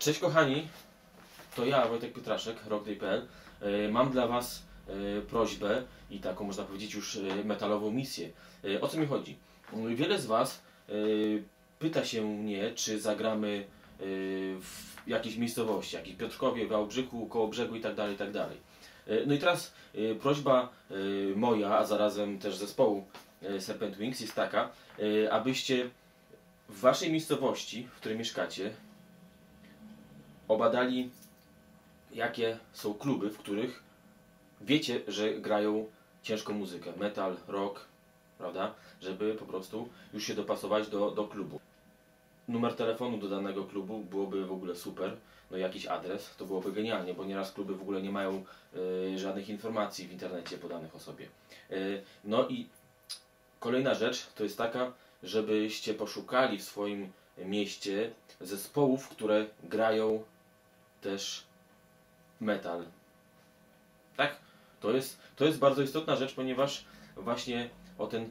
Cześć kochani, to ja, Wojtek Pietraszek, Rockday.pl. Mam dla Was prośbę i taką, można powiedzieć, już metalową misję. O co mi chodzi? Wiele z Was pyta się mnie, czy zagramy w jakiejś miejscowości, jak i Piotrkowie, Wałbrzychu, koło brzegu itd., itd. No i teraz prośba moja, a zarazem też zespołu Serpent Wings jest taka, abyście w Waszej miejscowości, w której mieszkacie, obadali, jakie są kluby, w których wiecie, że grają ciężką muzykę, metal, rock, prawda? Żeby po prostu już się dopasować do klubu. Numer telefonu do danego klubu byłoby w ogóle super, no i jakiś adres, to byłoby genialnie, bo nieraz kluby w ogóle nie mają żadnych informacji w internecie podanych o sobie. No i kolejna rzecz to jest taka, żebyście poszukali w swoim mieście zespołów, które grają też metal. Tak? To jest bardzo istotna rzecz, ponieważ właśnie o ten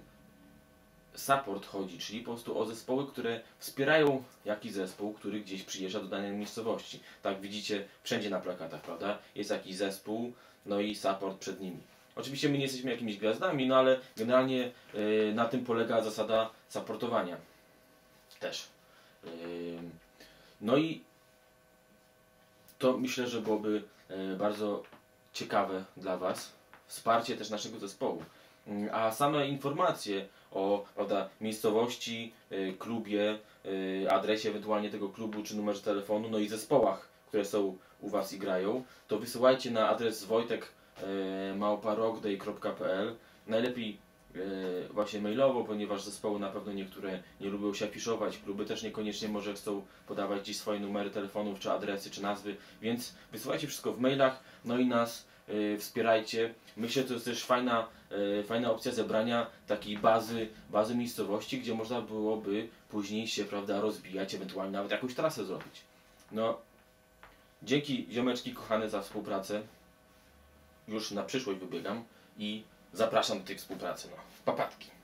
support chodzi, czyli po prostu o zespoły, które wspierają jakiś zespół, który gdzieś przyjeżdża do danej miejscowości. Tak widzicie wszędzie na plakatach, prawda? Jest jakiś zespół, no i support przed nimi. Oczywiście my nie jesteśmy jakimiś gwiazdami, no ale generalnie na tym polega zasada supportowania. Też. No i to myślę, że byłoby bardzo ciekawe dla Was wsparcie też naszego zespołu. A same informacje o, prawda, miejscowości, klubie, adresie ewentualnie tego klubu czy numerze telefonu, no i zespołach, które są u Was i grają, to wysyłajcie na adres wojtek@rockday.pl, najlepiej właśnie mailowo, ponieważ zespoły na pewno niektóre nie lubią się afiszować, kluby też niekoniecznie może chcą podawać gdzieś swoje numery telefonów, czy adresy, czy nazwy, więc wysyłajcie wszystko w mailach, no i nas wspierajcie. Myślę, że to jest też fajna opcja zebrania takiej bazy miejscowości, gdzie można byłoby później się, prawda, rozbijać, ewentualnie nawet jakąś trasę zrobić. No, dzięki ziomeczki kochane za współpracę. Już na przyszłość wybiegam i zapraszam do tej współpracy. No, papatki.